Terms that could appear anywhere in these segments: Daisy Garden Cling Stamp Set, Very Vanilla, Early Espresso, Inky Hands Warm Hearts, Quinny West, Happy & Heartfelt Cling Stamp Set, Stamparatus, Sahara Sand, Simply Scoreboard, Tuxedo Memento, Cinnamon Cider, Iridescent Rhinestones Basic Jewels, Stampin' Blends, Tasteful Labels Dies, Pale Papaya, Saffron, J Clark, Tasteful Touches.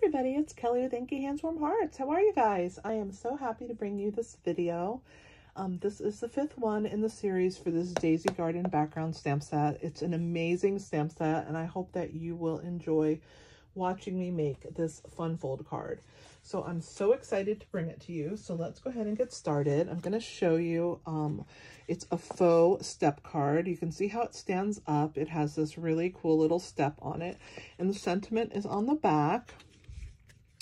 everybody, it's Kelly with Inky Hands Warm Hearts. How are you guys? I am so happy to bring you this video. This is the fifth one in the series for this Daisy Garden background stamp set. It's an amazing stamp set, and I hope that you will enjoy watching me make this fun fold card. So I'm so excited to bring it to you. So let's go ahead and get started. I'm going to show you, it's a faux step card. You can see how it stands up. It has this really cool little step on it, and the sentiment is on the back.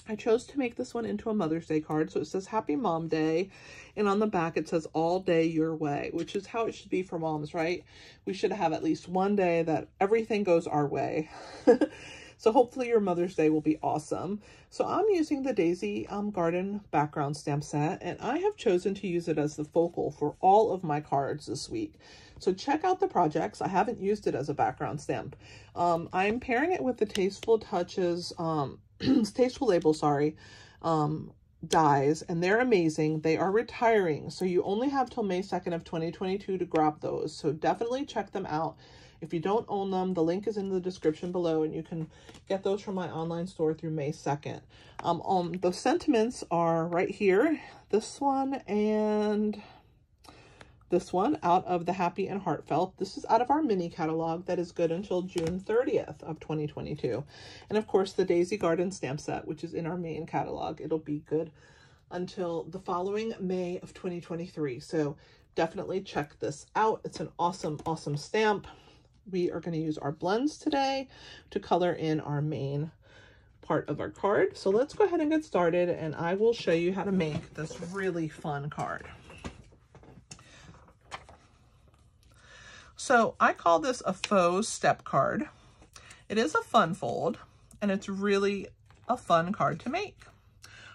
I chose to make this one into a Mother's Day card. So it says Happy Mom Day, and on the back it says All Day Your Way, which is how it should be for moms, right? We should have at least one day that everything goes our way. So hopefully your Mother's Day will be awesome. So I'm using the Daisy Garden background stamp set, and I have chosen to use it as the focal for all of my cards this week. So check out the projects. I haven't used it as a background stamp. I'm pairing it with the Tasteful Touches, Tasteful Labels, sorry, dies, and they're amazing. They are retiring, so you only have till May 2nd of 2022 to grab those. So definitely check them out. If you don't own them, the link is in the description below, and you can get those from my online store through May 2nd. The sentiments are right here, this one and this one, out of the Happy and Heartfelt. This is out of our mini catalog that is good until June 30th of 2022. And of course, the Daisy Garden stamp set, which is in our main catalog, it'll be good until the following May of 2023. So definitely check this out. It's an awesome, awesome stamp. We are going to use our blends today to color in our main part of our card. So let's go ahead and get started, and I will show you how to make this really fun card. So I call this a faux step card. It is a fun fold, and it's really a fun card to make,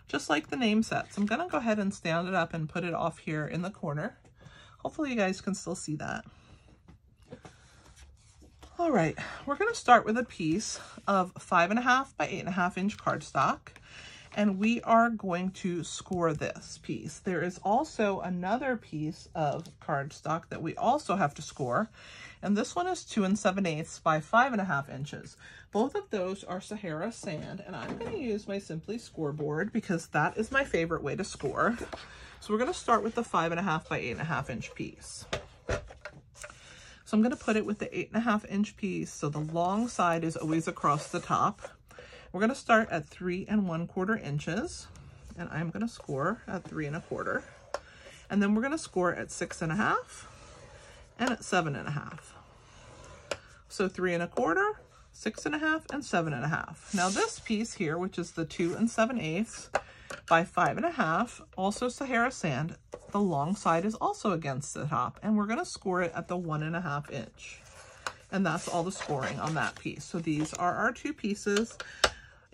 just like the name sets. I'm going to go ahead and stand it up and put it off here in the corner. Hopefully you guys can still see that. All right, we're going to start with a piece of 5.5 by 8.5 inch cardstock, and we are going to score this piece. There is also another piece of cardstock that we also have to score, and this one is 2 7/8 by 5.5 inches. Both of those are Sahara Sand, and I'm going to use my Simply Scoreboard because that is my favorite way to score. So we're going to start with the 5.5 by 8.5 inch piece. So I'm going to put it with the 8.5 inch piece, so the long side is always across the top. We're going to start at 3 1/4 inches, and I'm going to score at 3 1/4, and then we're going to score at 6.5 and at 7.5. So 3 1/4, 6.5, and 7.5. Now this piece here, which is the 2 7/8 by 5.5, also Sahara Sand, the long side is also against the top, and we're going to score it at the 1.5 inch, and that's all the scoring on that piece. So these are our two pieces.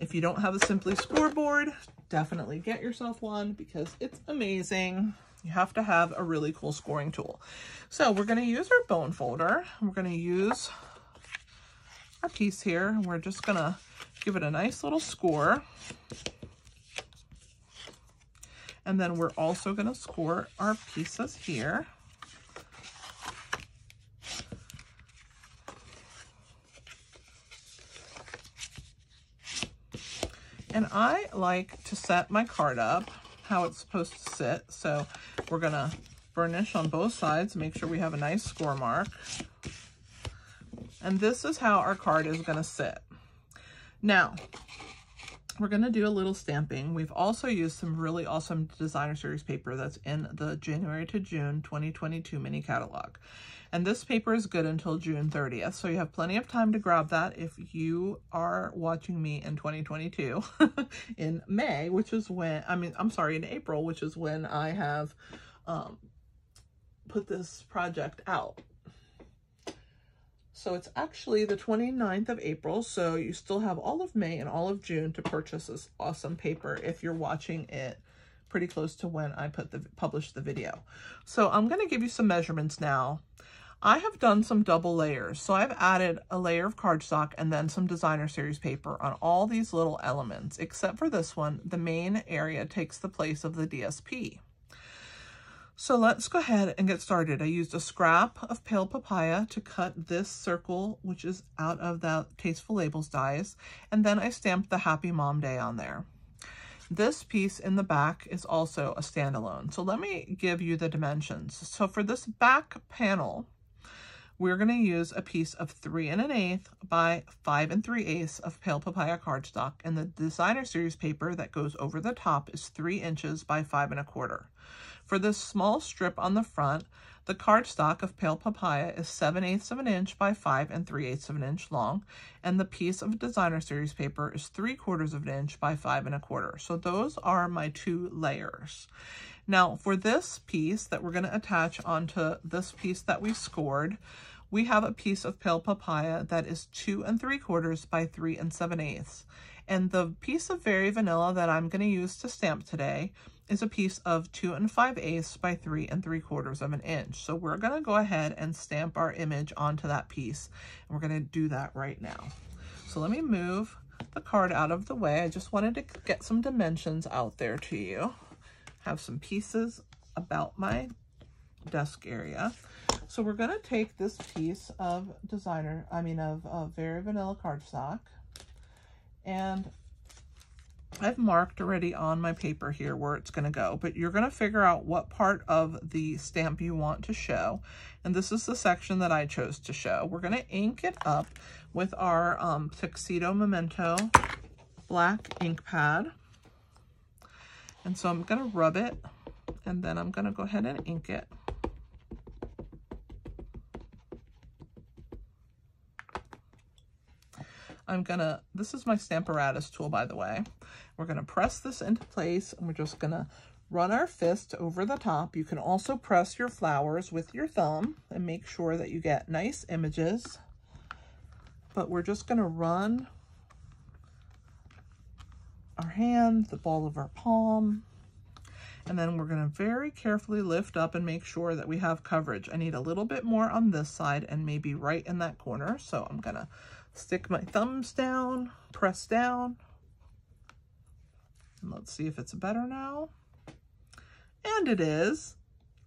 If you don't have a Simply Scoreboard, definitely get yourself one because it's amazing. You have to have a really cool scoring tool. So we're going to use our bone folder, we're going to use our piece here, and we're just going to give it a nice little score. And then we're also going to score our pieces here. And I like to set my card up how it's supposed to sit. So we're going to burnish on both sides, make sure we have a nice score mark. And this is how our card is going to sit. Now, we're going to do a little stamping. We've also used some really awesome designer series paper that's in the January to June 2022 mini catalog. And this paper is good until June 30th. So you have plenty of time to grab that if you are watching me in 2022 in May, which is when, in April, which is when I have put this project out. So it's actually the 29th of April, so you still have all of May and all of June to purchase this awesome paper if you're watching it pretty close to when I published the video. So I'm going to give you some measurements now. I have done some double layers, so I've added a layer of cardstock and then some designer series paper on all these little elements. Except for this one, the main area takes the place of the DSP. So let's go ahead and get started. I used a scrap of Pale Papaya to cut this circle, which is out of that Tasteful Labels Dies, and then I stamped the Happy Mom Day on there. This piece in the back is also a standalone. So let me give you the dimensions. So for this back panel, we're gonna use a piece of 3 1/8 by 5 3/8 of Pale Papaya cardstock, and the Designer Series paper that goes over the top is 3 inches by 5 1/4. For this small strip on the front, the cardstock of Pale Papaya is 7/8 of an inch by 5 3/8 of an inch long, and the piece of Designer Series paper is 3/4 of an inch by 5 1/4. So those are my two layers. Now for this piece that we're going to attach onto this piece that we scored, we have a piece of Pale Papaya that is 2 3/4 by 3 7/8. And the piece of Very Vanilla that I'm going to use to stamp today is a piece of 2 5/8 by 3 3/4 of an inch. So we're going to go ahead and stamp our image onto that piece. And we're going to do that right now. So let me move the card out of the way. I just wanted to get some dimensions out there to you. Have some pieces about my desk area. So we're going to take this piece of Very Vanilla cardstock. And I've marked already on my paper here where it's going to go, but you're going to figure out what part of the stamp you want to show. And this is the section that I chose to show. We're going to ink it up with our Tuxedo Memento black ink pad. And so I'm going to rub it, and then I'm going to go ahead and ink it. This is my Stamparatus tool, by the way. We're gonna press this into place, and we're just gonna run our fist over the top. You can also press your flowers with your thumb and make sure that you get nice images. But we're just gonna run our hand, the ball of our palm, and then we're gonna very carefully lift up and make sure that we have coverage. I need a little bit more on this side and maybe right in that corner. So I'm gonna stick my thumbs down, press down, and let's see if it's better now. And it is.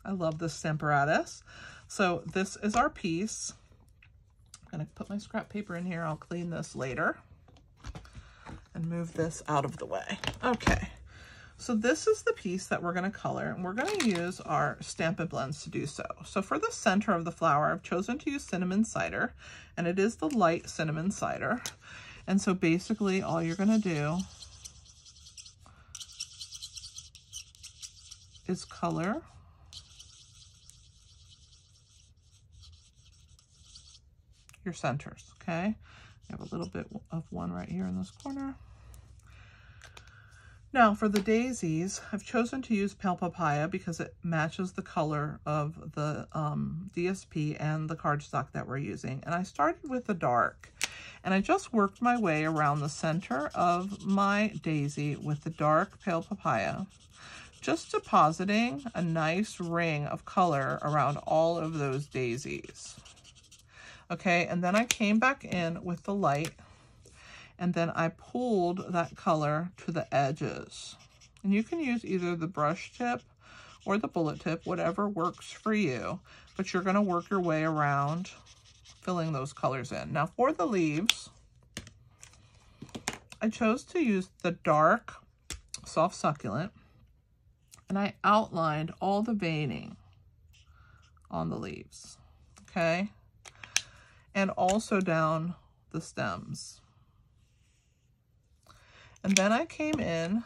I love this Stamparatus. So this is our piece. I'm gonna put my scrap paper in here. I'll clean this later and move this out of the way. Okay, so this is the piece that we're gonna color, and we're gonna use our Stampin' Blends to do so. So for the center of the flower, I've chosen to use Cinnamon Cider, and it is the light Cinnamon Cider. And so basically all you're gonna do is color your centers, okay? I have a little bit of one right here in this corner. Now for the daisies, I've chosen to use Pale Papaya because it matches the color of the DSP and the cardstock that we're using. And I started with the dark, and I just worked my way around the center of my daisy with the dark Pale Papaya, just depositing a nice ring of color around all of those daisies. Okay, and then I came back in with the light, and then I pulled that color to the edges. And you can use either the brush tip or the bullet tip, whatever works for you, but you're gonna work your way around filling those colors in. Now for the leaves, I chose to use the dark Soft Succulent, and I outlined all the veining on the leaves, okay? And also down the stems. And then I came in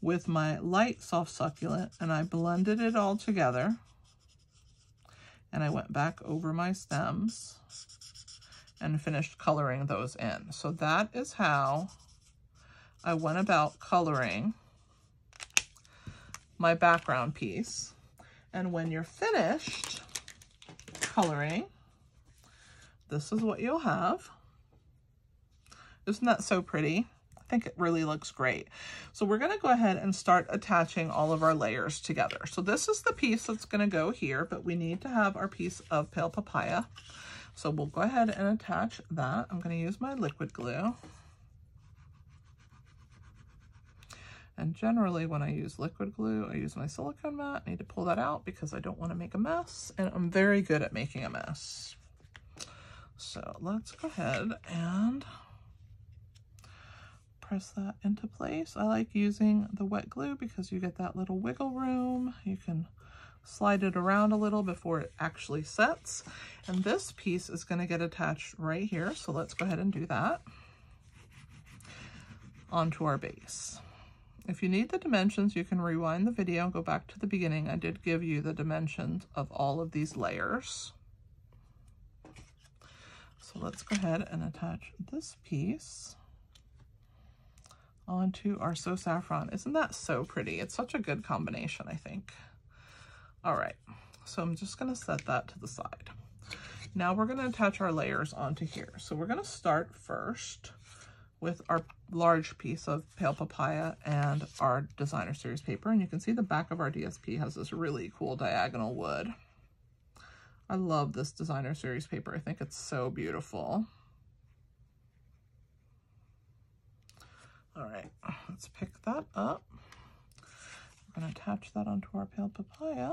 with my light Soft Succulent, and I blended it all together. And I went back over my stems and finished coloring those in. So that is how I went about coloring my background piece. And when you're finished coloring, this is what you'll have. Isn't that so pretty? I think it really looks great. So we're gonna go ahead and start attaching all of our layers together. So this is the piece that's gonna go here, but we need to have our piece of Pale Papaya. So we'll go ahead and attach that. I'm gonna use my liquid glue. And generally when I use liquid glue, I use my silicone mat. I need to pull that out because I don't want to make a mess, and I'm very good at making a mess. So let's go ahead and press that into place. I like using the wet glue because you get that little wiggle room. You can slide it around a little before it actually sets. And this piece is going to get attached right here. So let's go ahead and do that onto our base. If you need the dimensions, you can rewind the video and go back to the beginning. I did give you the dimensions of all of these layers. So let's go ahead and attach this piece onto our So Saffron. Isn't that so pretty? It's such a good combination, I think. All right, so I'm just gonna set that to the side. Now we're gonna attach our layers onto here. So we're gonna start first with our large piece of Pale Papaya and our Designer Series paper. And you can see the back of our DSP has this really cool diagonal wood. I love this Designer Series paper. I think it's so beautiful. All right, let's pick that up. We're gonna attach that onto our Pale Papaya.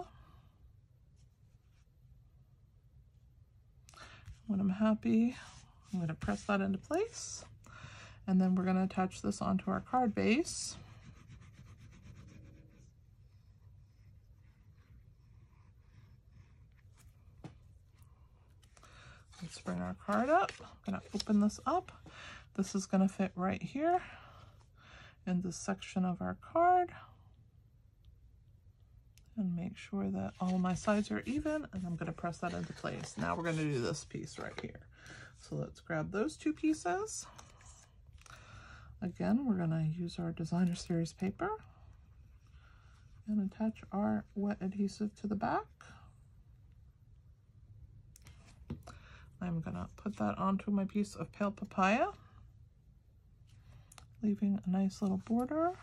When I'm happy, I'm gonna press that into place. And then we're going to attach this onto our card base. Let's bring our card up. I'm going to open this up. This is going to fit right here in this section of our card. And make sure that all my sides are even, and I'm going to press that into place. Now we're going to do this piece right here. So let's grab those two pieces. Again, we're going to use our Designer Series paper and attach our wet adhesive to the back. I'm going to put that onto my piece of Pale Papaya, leaving a nice little border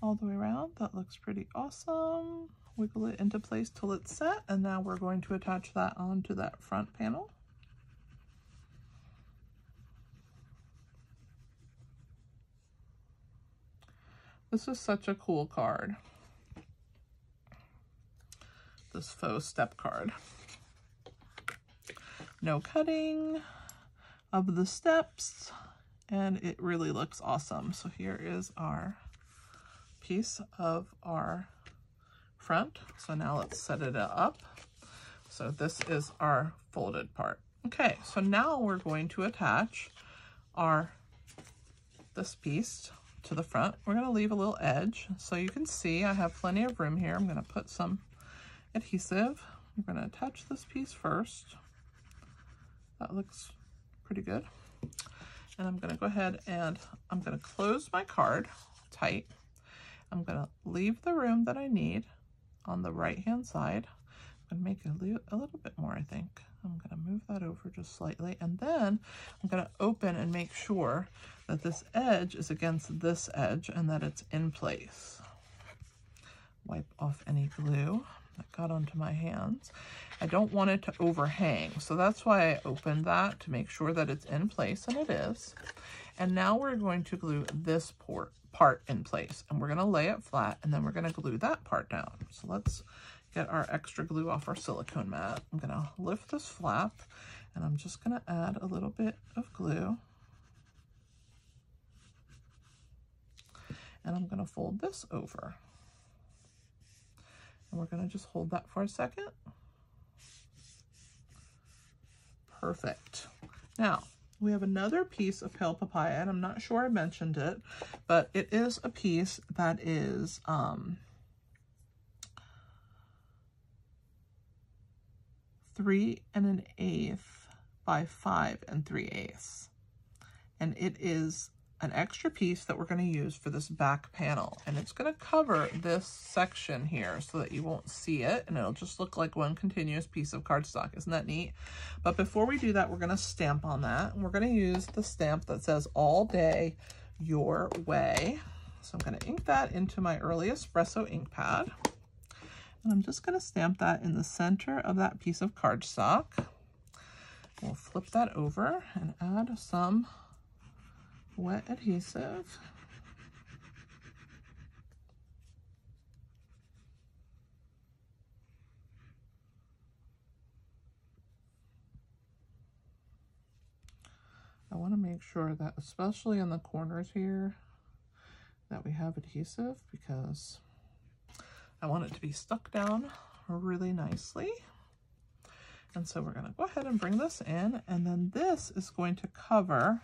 all the way around. That looks pretty awesome. Wiggle it into place till it's set, and now we're going to attach that onto that front panel. This is such a cool card, this faux step card. No cutting of the steps, and it really looks awesome. So here is our piece of our front. So now let's set it up. So this is our folded part. Okay, so now we're going to attach this piece to the front. We're going to leave a little edge so you can see I have plenty of room here. I'm going to put some adhesive. I'm going to attach this piece first. That looks pretty good. And I'm going to go ahead and I'm going to close my card tight. I'm going to leave the room that I need on the right hand side. I'm going to make it a little bit more, I think. I'm going to move that over just slightly, and then I'm going to open and make sure that this edge is against this edge and that it's in place. Wipe off any glue that got onto my hands. I don't want it to overhang, so that's why I opened that, to make sure that it's in place, and it is. And now we're going to glue this part in place, and we're going to lay it flat, and then we're going to glue that part down. So let's get our extra glue off our silicone mat. I'm gonna lift this flap and I'm just gonna add a little bit of glue. And I'm gonna fold this over. And we're gonna just hold that for a second. Perfect. Now, we have another piece of Pale Papaya, and I'm not sure I mentioned it, but it is a piece that is, three and an eighth by 5 3/8. And it is an extra piece that we're going to use for this back panel. And it's going to cover this section here so that you won't see it. And it'll just look like one continuous piece of cardstock. Isn't that neat? But before we do that, we're going to stamp on that. And we're going to use the stamp that says All Day Your Way. So I'm going to ink that into my Early Espresso ink pad. And I'm just going to stamp that in the center of that piece of cardstock. We'll flip that over and add some wet adhesive. want to make sure that, especially in the corners here, that we have adhesive, because I want it to be stuck down really nicely. And so we're going to go ahead and bring this in, and then this is going to cover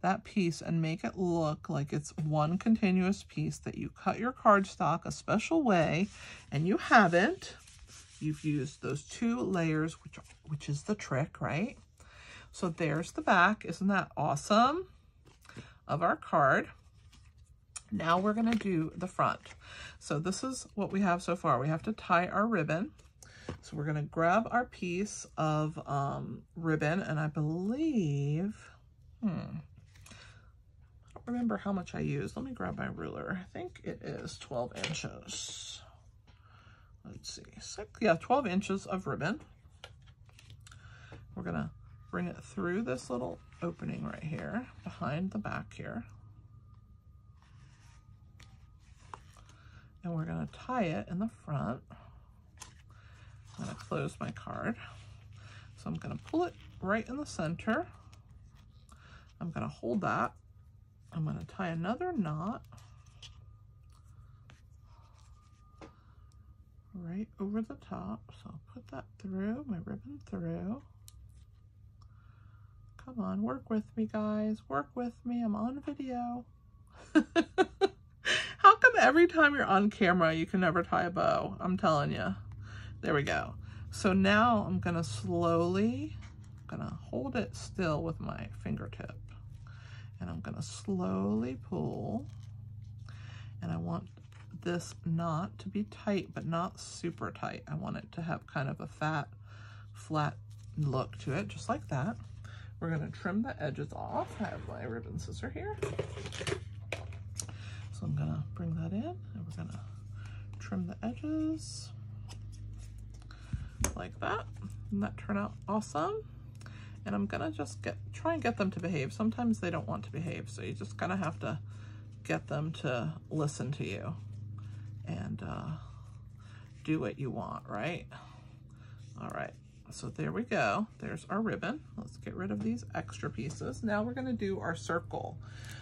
that piece and make it look like it's one continuous piece that you cut your cardstock a special way, and you haven't. You've used those two layers, which is the trick, right? So there's the back. Isn't that awesome? Of our card. Now we're going to do the front. So this is what we have so far. We have to tie our ribbon. So we're going to grab our piece of ribbon, and I believe, I don't remember how much I used. Let me grab my ruler. I think it is 12 inches. Let's see, yeah, 12 inches of ribbon. We're going to bring it through this little opening right here, behind the back here. And we're going to tie it in the front. I'm going to close my card. So I'm going to pull it right in the center. I'm going to hold that. I'm going to tie another knot right over the top. So I'll put that through, my ribbon through. Come on, work with me, guys. Work with me. I'm on video. How come every time you're on camera, you can never tie a bow? I'm telling you. There we go. So now I'm going to slowly, I'm going to hold it still with my fingertip, and I'm going to slowly pull, and I want this knot to be tight, but not super tight. I want it to have kind of a fat, flat look to it, just like that. We're going to trim the edges off. I have my ribbon scissor here. So I'm going to bring that in, and we're going to trim the edges like that. And that turned out awesome. And I'm gonna just try and get them to behave. Sometimes they don't want to behave, so you just kind of have to get them to listen to you and do what you want, right? All right, so there we go. There's our ribbon. Let's get rid of these extra pieces. Now we're gonna do our circle.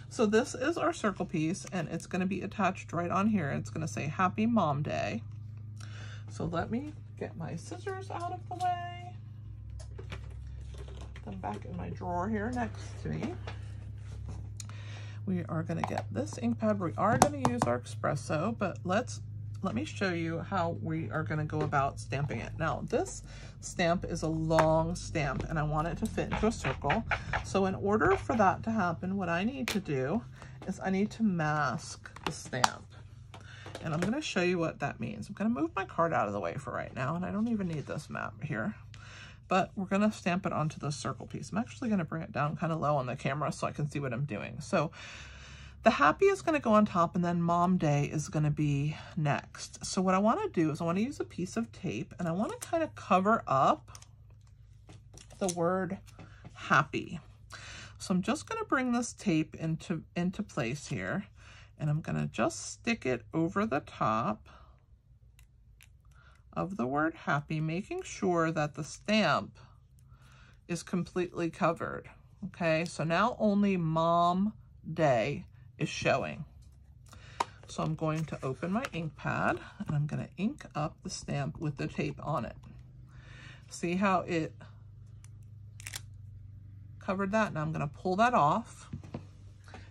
So this is our circle piece, and it's gonna be attached right on here. It's gonna say Happy Mom Day. So let me get my scissors out of the way. Put them back in my drawer here next to me. We are going to get this ink pad. We are going to use our espresso, but let me show you how we are going to go about stamping it. Now, this stamp is a long stamp, and I want it to fit into a circle. So in order for that to happen, what I need to do is I need to mask the stamp. And I'm going to show you what that means. I'm going to move my card out of the way for right now, and I don't even need this map here. But we're going to stamp it onto the circle piece. I'm actually going to bring it down kind of low on the camera so I can see what I'm doing. So the Happy is going to go on top, and then Mom Day is going to be next. So what I want to do is I want to use a piece of tape, and I want to kind of cover up the word Happy. So I'm just going to bring this tape into place here. And I'm going to just stick it over the top of the word Happy, making sure that the stamp is completely covered. Okay, so now only Mom Day is showing. So I'm going to open my ink pad, and I'm going to ink up the stamp with the tape on it. See how it covered that? Now I'm going to pull that off,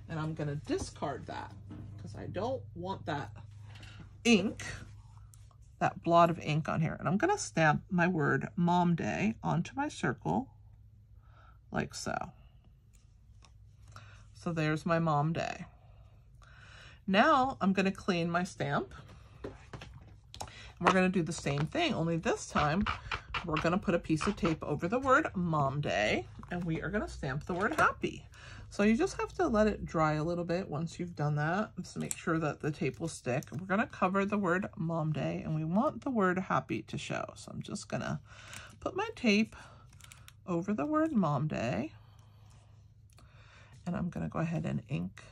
and I'm going to discard that. I don't want that ink, that blot of ink on here. And I'm going to stamp my word Mom Day onto my circle like so. So there's my Mom Day. Now I'm going to clean my stamp. And we're going to do the same thing, only this time we're going to put a piece of tape over the word Mom Day, and we are going to stamp the word Happy. So you just have to let it dry a little bit once you've done that. Just make sure that the tape will stick. We're going to cover the word Mom Day, and we want the word Happy to show. So I'm just going to put my tape over the word Mom Day, and I'm going to go ahead and ink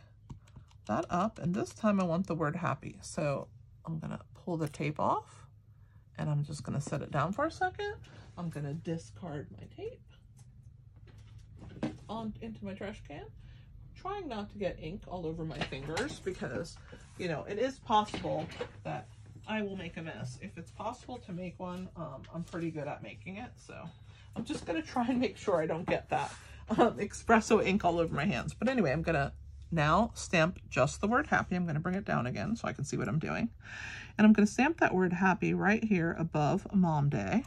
that up. And this time I want the word Happy. So I'm going to pull the tape off, and I'm just going to set it down for a second. I'm going to discard my tape. on into my trash can. Trying not to get ink all over my fingers because, you know, it is possible that I will make a mess. If it's possible to make one, I'm pretty good at making it. So I'm just going to try and make sure I don't get that espresso ink all over my hands. But anyway, I'm going to now stamp just the word happy. I'm going to bring it down again so I can see what I'm doing. And I'm going to stamp that word happy right here above Mom Day.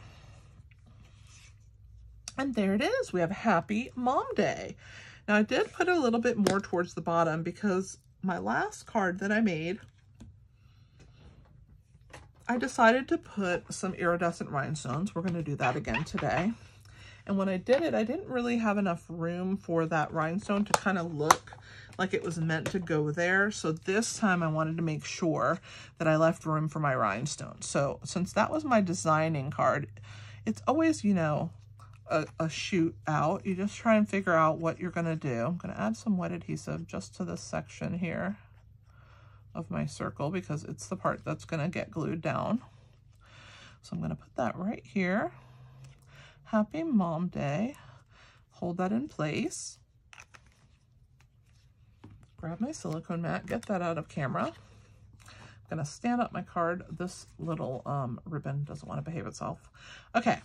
And there it is. We have Happy Mom Day. Now I did put a little bit more towards the bottom because my last card that I made, I decided to put some iridescent rhinestones. We're going to do that again today. And when I did it, I didn't really have enough room for that rhinestone to kind of look like it was meant to go there. So this time I wanted to make sure that I left room for my rhinestone. So since that was my designing card, it's always, you know, a shoot out. You just try and figure out what you're going to do. I'm going to add some wet adhesive just to this section here of my circle because it's the part that's going to get glued down. So I'm going to put that right here. Happy Mom Day. Hold that in place. Grab my silicone mat, get that out of camera. I'm going to stand up my card. This little ribbon doesn't want to behave itself. Okay.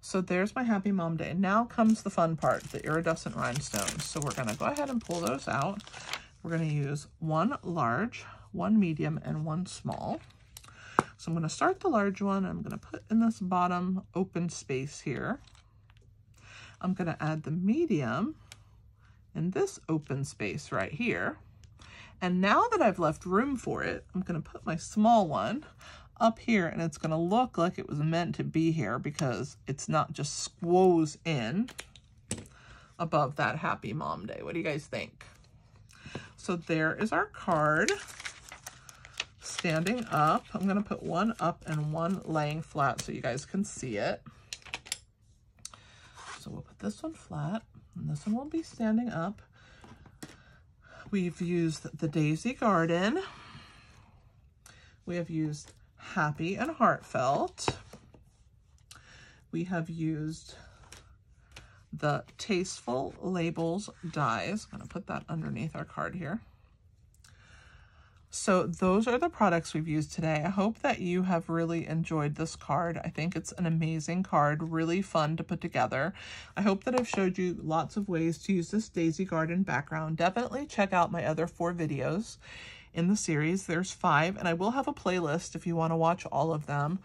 So there's my Happy Mom Day. Now comes the fun part, the iridescent rhinestones. So we're going to go ahead and pull those out. We're going to use one large, one medium, and one small. So I'm going to start the large one. I'm going to put in this bottom open space here. I'm going to add the medium in this open space right here. And now that I've left room for it, I'm going to put my small one up here, and it's going to look like it was meant to be here because it's not just squoze in above that Happy Mom Day. What do you guys think? So there is our card standing up. I'm going to put one up and one laying flat so you guys can see it. So we'll put this one flat and this one will be standing up. We've used the Daisy Garden. We have used Happy and Heartfelt. We have used the Tasteful Labels Dies. I'm going to put that underneath our card here. So those are the products we've used today. I hope that you have really enjoyed this card. I think it's an amazing card, really fun to put together. I hope that I've showed you lots of ways to use this Daisy Garden background. Definitely check out my other 4 videos in the series. There's 5, and I will have a playlist if you want to watch all of them.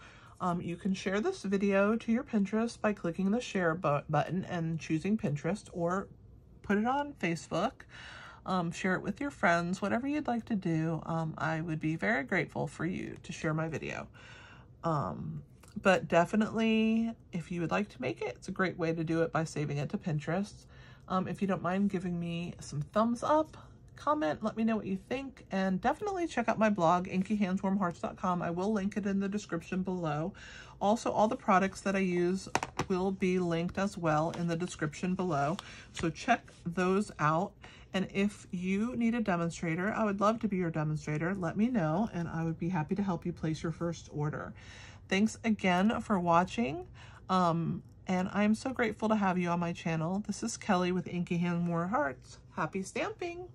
You can share this video to your Pinterest by clicking the share button and choosing Pinterest, or put it on Facebook. Share it with your friends, whatever you'd like to do. I would be very grateful for you to share my video. But definitely, if you would like to make it, it's a great way to do it by saving it to Pinterest. If you don't mind giving me some thumbs up, comment, let me know what you think, and definitely check out my blog, inkyhandswarmhearts.com. I will link it in the description below. Also, all the products that I use will be linked as well in the description below, so check those out. And if you need a demonstrator, I would love to be your demonstrator. Let me know, and I would be happy to help you place your first order. Thanks again for watching. And I'm so grateful to have you on my channel. This is Kelly with Inky Hands Warm Hearts. Happy stamping!